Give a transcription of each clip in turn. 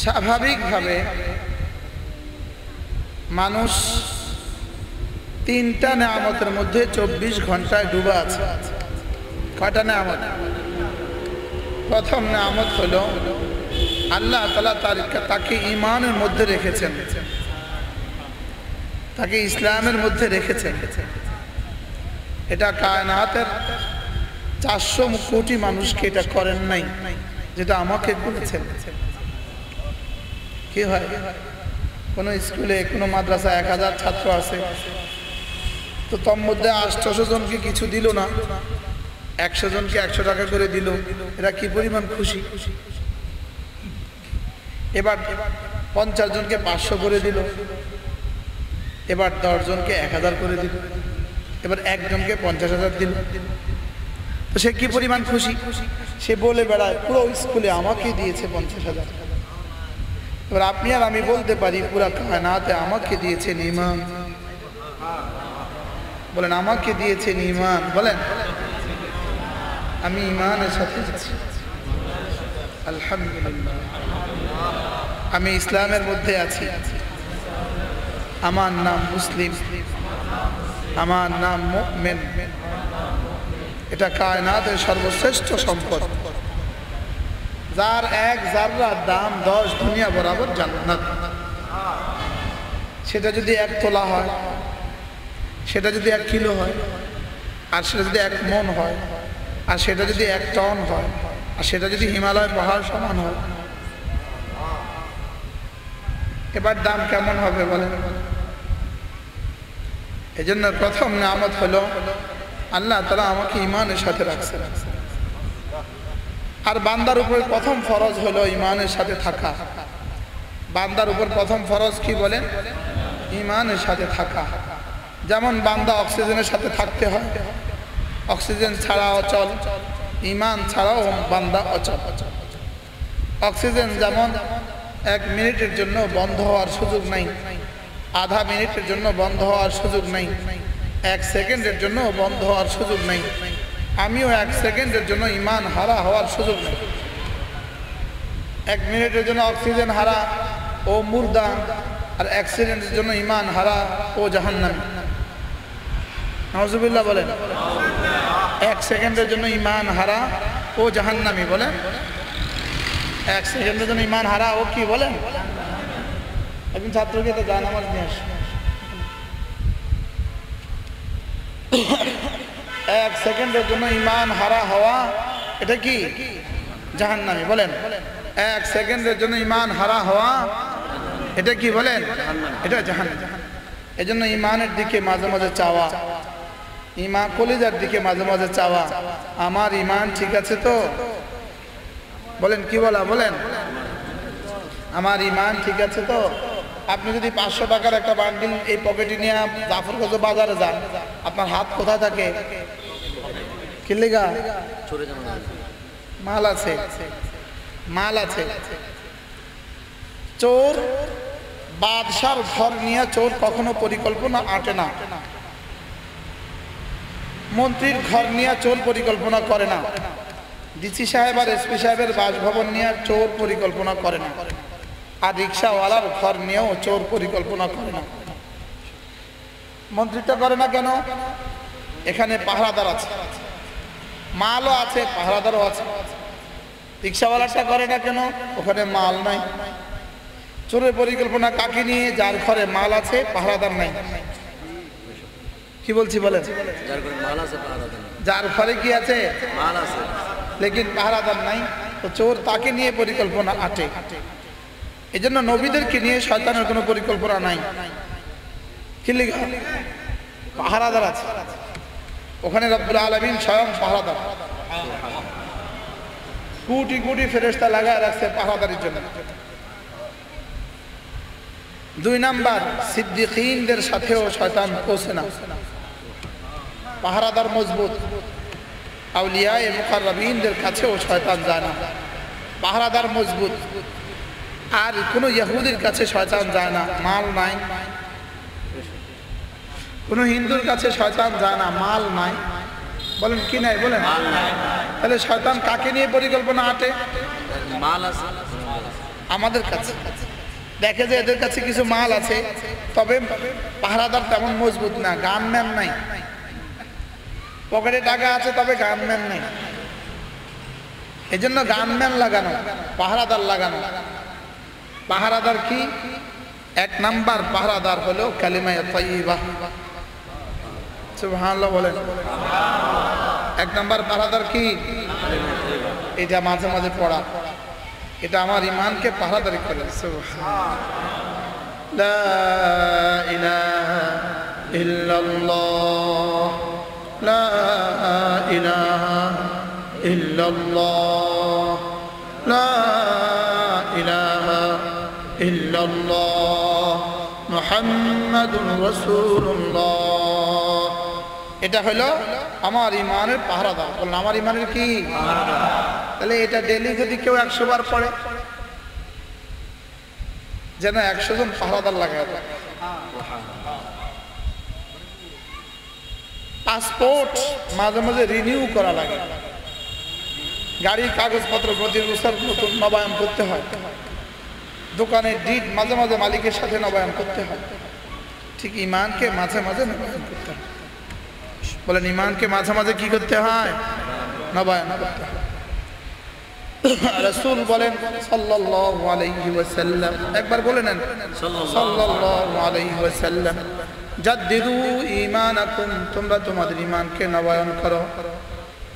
स्वाभाविक भावे मानुष तीनटा नेयामतेर मध्य 24 घंटा डूबा आछे। कयटा नेयामत? प्रथम नेयामत हलो आल्लाह ताआला ताके ईमानेर मध्य रेखेछेन, ताके इस्लामेर मध्य रेखेछेन। एटा कायनातेर 400 कोटी मानुषके एटा करेन नाई, जेटा आमाके करेछेन। कि हय कोनो स्कूले कोनो माद्रासा 1000 छात्र आछे, तो तन्मध्ये 800 जनके किछु दिल ना, 100 जनके 100 टाका करे दिल, एरा कि परिमाण खुशी। एबार 50 जनके 500 करे दिल, एबार 10 जनके 1000 करे दिल, एबार 1 जनके 50,000 दिल, तो से कि परिमाण खुशी। से बोले बेड़ाय पुरो स्कूले आमाके दिएছে 50,000। और आपनी और आमी बोलते पारी पूरा कायनाते आमाके दिएছেন ईमान। बोलें आमाके दिएছেন ईमान, बोलें आमी ईमाনের সাথে আছি আলহামদুলিল্লাহ, আমি ইসলামের মধ্যে আছি, আমার নাম মুসলিম, আমার নাম মুমিন। এটা কায়নাতের সর্বশ্রেষ্ঠ সম্পদ, जार एक जार्रा दाम 10 दुनिया बराबर जन्नत। सेटा जदि 1 तोला हय, सेटा जदि 1 किलो हय, आर सेटा जदि 1 मन हय, आर सेटा जदि 1 टन हय, आर सेटा जदि हिमालय पहाड़ समान हय, एबार दाम केमन हबे बोलेन? एजন্য प्रथम नेयामत हलो आल्लाह ताआला आमाके ईमानेर साथे राखছেন। और बांदार ऊपर प्रथम फरज हलो ईमानेर साथे थाका। बांदार ऊपर प्रथम फरज कि बोलें? ईमानेर साथे थाका। जेमन बांदा अक्सिजेनेर साथे थाकते हय, अक्सिजेन छाड़ा अचल, ईमान छाड़ाओ बांदा अचल। अक्सिजेन जेमन 1 मिनिटेर जन्य बंध होवार सुयोग नाई, आधा मिनिटेर जन्य बंध होवार सुयोग नाई, 1 सेकेंडेर जन्य बंध होवार सुयोग नाई। आमिओ 1 सेकेंडेर जन्य ईमान हारा होवार सुयोग नेই। 1 मिनिटेर जन्य अक्सिजेन हारा ओ मुर्दा, और 1 सेकेंडेर जन्य ईमान हारा ओ जहन्नामी। नाउजुबिल्लाह बोलें। 1 सेकेंडेर जन्य ईमान हारा ओ जहन्नामी बोलें। 1 सेकेंडेर जन्य ईमान हारा ओ कि बोलें? एकজন ছাত্রকে তো জানামাজ নিয়ে আসে। 1 सेकेंडের জন্য ईमान हारा हवा এটা কি? জাহান্নামী। বলেন 1 সেকেন্ডের জন্য ईमान हारा हवा এটা কি? বলেন এটা জাহান্নাম। এজন্য ईमानের দিকে মাঝে মাঝে চাওয়া, ईमान কলিজার দিকে মাঝে মাঝে চাওয়া, আমার ईमान ঠিক আছে তো? বলেন কি বলা? বলেন আমার ईमान ঠিক আছে তো? আপনি যদি 500 টাকার একটা বান্ডিল এই পকেটে নিয়ে জাফরগঞ্জ বাজারে যান, আপনার হাত কোথায় থাকে? কিলেগা চুরে জানা মাল আছে, মাল আছে। চোর বাদশার ঘর নিয়ে চোর কখনো পরিকল্পনা আটে না, মন্ত্রীর ঘর নিয়ে চোর পরিকল্পনা করে না, ডিসি সাহেব আর এসপি সাহেবের বাসভবন নিয়ে চোর পরিকল্পনা করে না, আর রিক্সাওয়ালার ঘর নিয়েও চোর পরিকল্পনা করে না। মন্ত্রিত্ব করে না কেন? এখানে পাহারাদার আছে, মালও আছে, পাহারাদারও আছে। রিক্সাওয়ালাটা করে না কেন? ওখানে মাল নাই। চোরের পরিকল্পনা কাকে নিয়ে? যার ঘরে মাল আছে পাহারাদার নাই। কি বলছি বলেন? যার ঘরে কি আছে? মাল আছে, লেকিন পাহারাদার নাই, তো চোর তাকে নিয়ে পরিকল্পনা আটে। এজন্য নবীদেরকে নিয়ে শয়তানের কোনো পরিকল্পনা নাই। কিলিগা পাহারাদার আছে, ওখানে রব্বুল আলামিন স্বয়ং পাহারাদার, কোটি কোটি ফেরেশতা লাগায় রাখছে পাহারাদারির জন্য। দুই নাম্বার, সিদ্দিকীনদের সাথেও শয়তান পৌঁছে না। পাহারাদার মজবুত, আউলিয়ায়ে মুকাররাবিনদের কাছেও শয়তান যায় না, পাহারাদার মজবুত। আর কোনো ইহুদির কাছে শয়তান যায় না, মাল নাই। কোনো হিন্দুর কাছে শয়তান যায় না, মাল নাই। বলেন কি নাই? বলেন মাল নাই। তাহলে শয়তান কাকে নিয়ে পরিকল্পনা আটে? মাল আছে। আমাদের কাছে দেখে যে এদের কাছে কিছু মাল আছে তবে পাহারাদার তেমন মজবুত না, গানম্যান নাই, পকেটে টাকা আছে তবে গানম্যান নাই। এজন্য গানম্যান লাগানো, পাহারাদার লাগানো। পাহারাদার কি? এক নাম্বার পাহারাদার হলো কালিমায়ে তাইয়্যিবা। সুবহানাল্লাহ বলেন। এক নাম্বার পাহারাদার কি? এটা মাঝে মাঝে পড়া, এটা আমার ইমানকে পাহারাদারি করে। সুবহানাল্লাহ। লা ইলাহা ইল্লাল্লাহ, লা ইলাহা ইল্লাল্লাহ, লা ইলাহা ইল্লাল্লাহ মুহাম্মাদুর রাসূলুল্লাহ। এটা হলো আমার ইমানের পাহারাদার। বললাম আমার ইমানের কি? তাহলে এটা ডেইলি যদি কেউ 100 বার পড়ে, যেন 100 জন পাহারাদার লাগায়। পাসপোর্ট মাঝে মাঝে রিনিউ করা লাগে, গাড়ির কাগজপত্র প্রতি বছর নতুন নবায়ন করতে হয়, দোকানের ডিড মাঝে মাঝে মালিকের সাথে নবায়ন করতে হয়। ঠিক ইমানকে মাঝে মাঝে নবায়ন করতে হয়। বলেন ইমানকে মাঝে মাঝে কি করতে হয়? নবায়ন করতে হয়। রাসূল বলেন সাল্লাল্লাহু আলাইহি ওয়াসাল্লাম, একবার বলে নেন সাল্লাল্লাহু আলাইহি ওয়াসাল্লাম, জাদ্দিদু ঈমানাকুম, তোমরা তোমাদের ঈমানকে নবায়ন করো।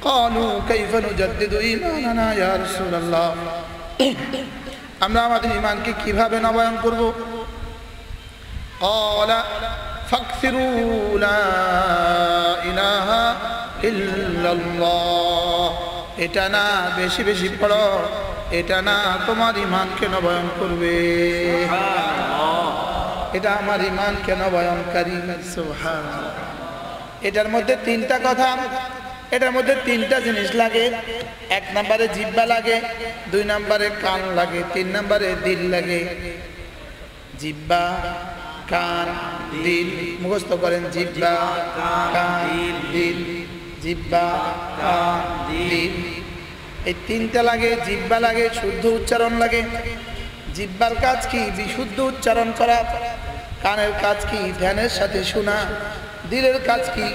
ক্বালু কাইফা নুজাদ্দিদু ঈমানানা ইয়া রাসূলুল্লাহ, আমরা আমাদের ঈমানকে কিভাবে নবায়ন করব? ক্বালা ফাকসিরু লা ইলাহা ইল্লাল্লাহ, এটা না বেশি বেশি পড়ো, এটা না তোমার ইমানকে নবায়ন করবে। এটা আমার ইমানকে নবায়নকারী। এটার মধ্যে তিনটা কথা, এটার মধ্যে তিনটা জিনিস লাগে। এক নম্বরে জিহ্বা লাগে, 2 নম্বরে কান লাগে, 3 নম্বরে দিল লাগে। জিহ্বা, কান, দিল, মুখস্থ করেন। জিহ্বা, কান, দিল। জিহ্বা, কান, দিল, এই তিনটা লাগে। জিহ্বা লাগে, শুদ্ধ উচ্চারণ লাগে। জিহ্বার কাজ কি? বিশুদ্ধ উচ্চারণ করা। কানের কাজ কি? ধ্যানের সাথে শোনা। দিলের কাজ কি?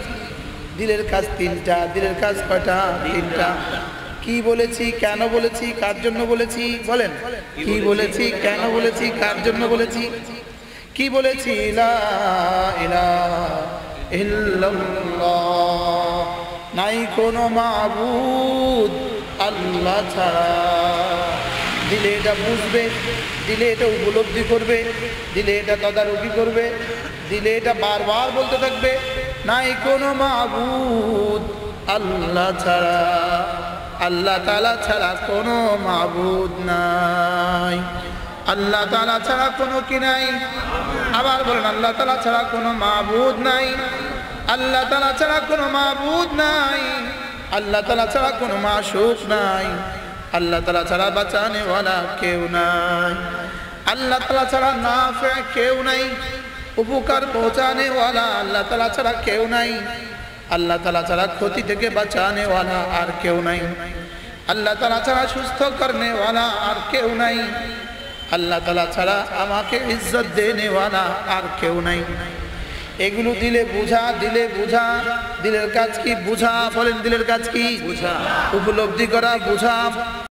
দিলের কাজ তিনটা। দিলের কাজ কয়টা? 3টা। কি বলেছি, কেন বলেছি, কার জন্য বলেছি? বলেন কি বলেছি, কেন বলেছি, কার জন্য বলেছি? কি বলেছি? লা ইলাহা ইল্লাল্লাহ, নাই কোনো মাবুদ আল্লাহ ছাড়া। দিলে এটা বুঝবে, দিলে এটা উপলব্ধি করবে, দিলে এটা তদারকি করবে, দিলে এটা বারবার বলতে থাকবে, নাই কোনো মাবুদ আল্লাহ ছাড়া, আল্লাহ তাআলা ছাড়া কোনো মাবুদ নাই, আল্লাহ তাআলা ছাড়া কোনো কি নাই? আবার বলেন আল্লাহ তাআলা ছাড়া কোনো মাবুদ নাই, আল্লাহ তাআলা ছাড়া কোনো মাবুদ নাই, আল্লাহ তাআলা ছাড়া কোনো মাশূক নাই, আল্লাহ তাআলা ছাড়া বাঁচানেওয়ালা কেউ নাই, আল্লাহ তাআলা ছাড়া নাফে কেউ নাই, উপকার পৌঁছানেওয়ালা আল্লাহ তাআলা ছাড়া কেউ নাই, আল্লাহ তাআলা ছাড়া ক্ষতি থেকে বাঁচানেওয়ালা আর কেউ নাই, আল্লাহ তাআলা ছাড়া সুস্থ করনেওয়ালা আর কেউ নাই, আল্লাহ তাআলা ছাড়া আমাকে ইজ্জত দেনেওয়ালা আর কেউ নাই। এগুলো দিলে বুঝা, দিলে বুঝা। দিলের কাজ কি? বুঝা। বলেন দিলের কাজ কি? বুঝা, উপলব্ধি করা, বুঝা।